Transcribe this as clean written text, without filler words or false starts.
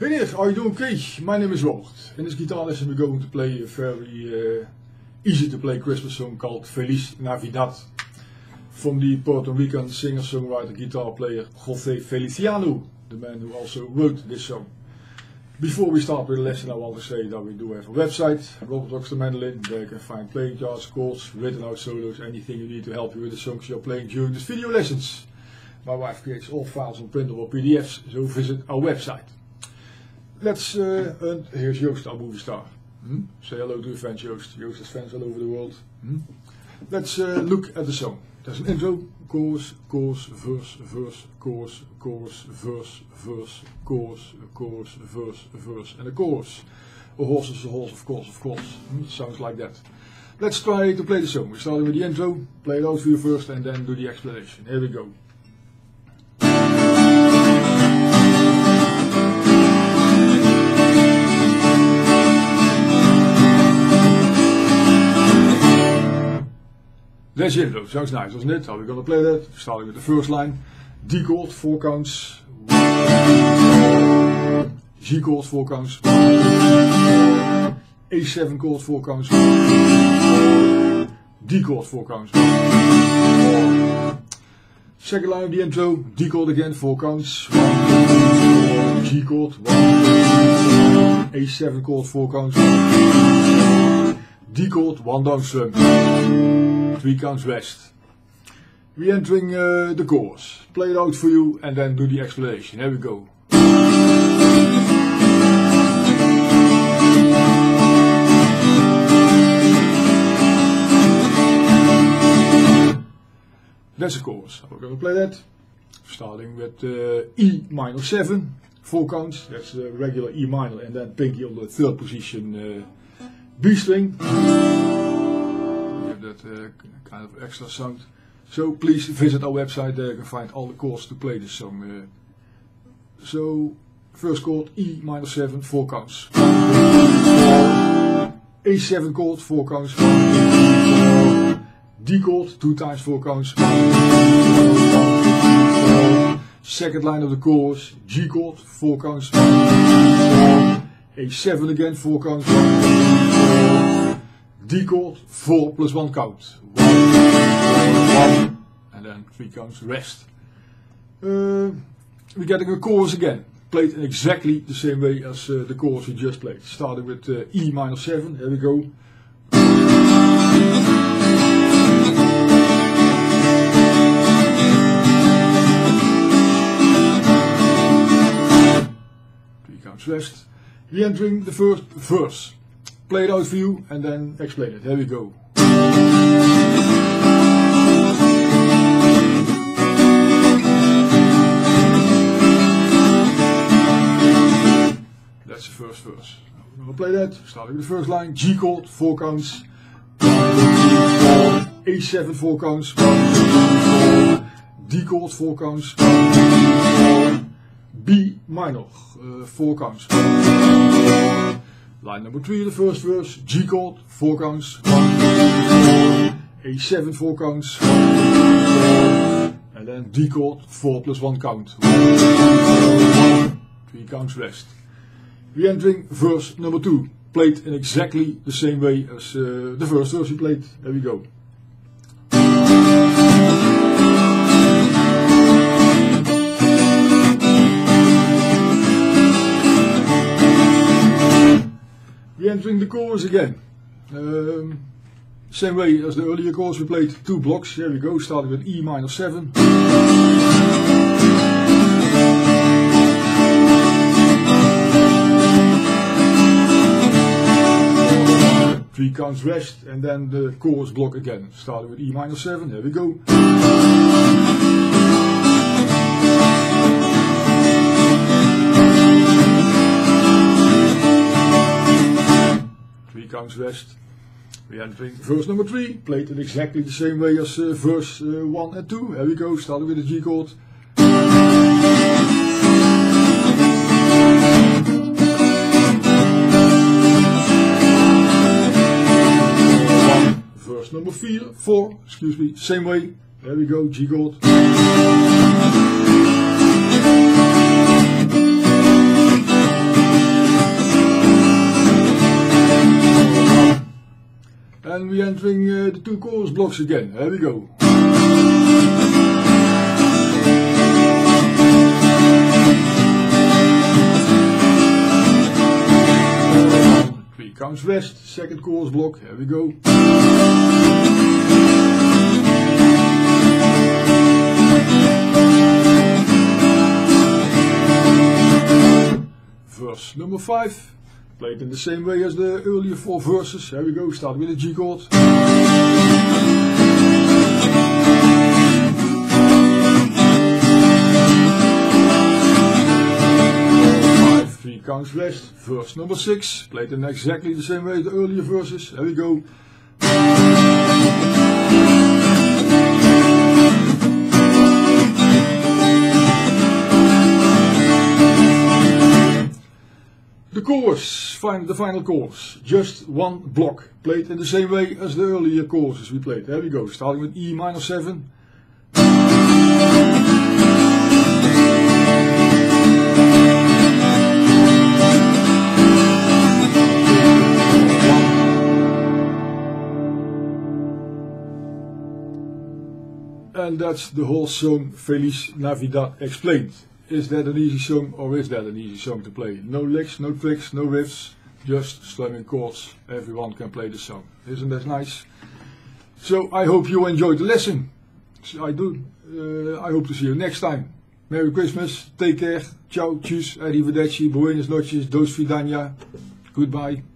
Hey there, how you doing, Kees? My name is Robert. In this guitar lesson we're going to play a very easy to play Christmas song called Feliz Navidad from the Puerto Rican singer-songwriter guitar player José Feliciano, the man who also wrote this song. Before we start with the lesson, I want to say that we do have a website, Robert Rocks the Mandolin. There you can find playing charts, chords, written out solos, anything you need to help you with the songs you're playing during this video lessons. My wife creates all files on printable PDFs, so visit our website. And here's Joost, our movie star. Say hello to your fans, Joost. Joost has fans all over the world. Let's look at the song. There's an intro, chorus, chorus, verse, verse, chorus, chorus, verse, verse, chorus, chorus, verse, verse, and a chorus. A horse is a horse, of course, of course. Sounds like that. Let's try to play the song. We're starting with the intro, play it out for you first, and then do the explanation. Here we go. That's it though, sounds nice, doesn't it? How are we going to play that? Starting with the first line. D chord, 4 counts. G chord, 4 counts. A7 chord, 4 counts. D chord, 4 counts. Second line of the intro. D chord again, 4 counts. G chord. A7 chord, 4 counts. D chord, 1 down thumb. 3 counts rest. We're entering the chorus. Play it out for you and then do the explanation. Here we go. That's the chorus. We're going to play that. Starting with E minor 7, 4 counts. That's the regular E minor, and then pinky on the third position B string. That kind of extra sound. So please visit our website, there you can find all the chords to play this song. So first chord E minor 7, 4 counts. A7 chord, 4 counts. D chord, 2 times 4 counts. Second line of the chorus, G chord, 4 counts. A7 again, 4 counts. D chord, 4 plus 1 count. 1, 1, 1, and then 3 counts rest. We're getting a chorus again, played in exactly the same way as the chorus we just played. Starting with E minor 7, here we go. Three counts rest. We're entering the first verse. Play it out for you and then explain it. Here we go. That's the first verse. We're going to play that. Starting with the first line. G chord, 4 counts. A7, 4 counts. D chord, 4 counts. B minor, 4 counts. Line number 3, the first verse, G chord, 4 counts, A7, 4 counts, and then D chord, 4 plus 1 count, 3 counts rest. We're entering verse number 2, played in exactly the same way as the first verse we played. There we go. We're entering the chorus again, same way as the earlier chorus we played, 2 blocks, here we go, starting with E minor 7. Three counts rest, and then the chorus block again, starting with E minor 7, here we go. Counts rest. We're entering verse number 3, played in exactly the same way as verse 1 and 2. Here we go, starting with the G chord. Verse number 4, excuse me, same way. Here we go, G chord. be entering the two chorus blocks again. There we go. Three counts rest, second chorus block, there we go. Verse number 5. Played in the same way as the earlier four verses. Here we go, starting with a G chord. Five, three counts rest. Verse number 6. Played in exactly the same way as the earlier verses. Here we go. The chorus, the final chorus, just one block, played in the same way as the earlier choruses we played. There we go, starting with E minor 7. And that's the whole song, Feliz Navidad Explained. Is that an easy song, or is that an easy song to play? No licks, no tricks, no riffs, just strumming chords. Everyone can play the song. Isn't that nice? So I hope you enjoyed the lesson. So I do. I hope to see you next time. Merry Christmas, take care, ciao, tschüss, arrivederci, buenas noches, dos vidania, goodbye.